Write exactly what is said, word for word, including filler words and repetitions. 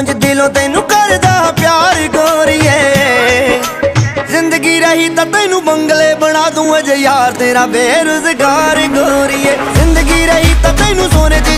ਉਂਝ ਦਿਲੋਂ ਤੈਨੂੰ ਕਰਦਾ ਪਿਆਰ ਗੋਰੀਏ ਜ਼ਿੰਦਗੀ ਰਹੀ ਤਾਂ ਤੈਨੂੰ ਬੰਗਲੇ ਬਣਾ ਦੂੰ ਅਜੇ ਯਾਰ ਤੇਰਾ ਬੇਰੁਜ਼ਗਾਰ ਗੋਰੀਏ ਜ਼ਿੰਦਗੀ ਰਹੀ ਤਾਂ ਤੈਨੂੰ ਸੋਨੇ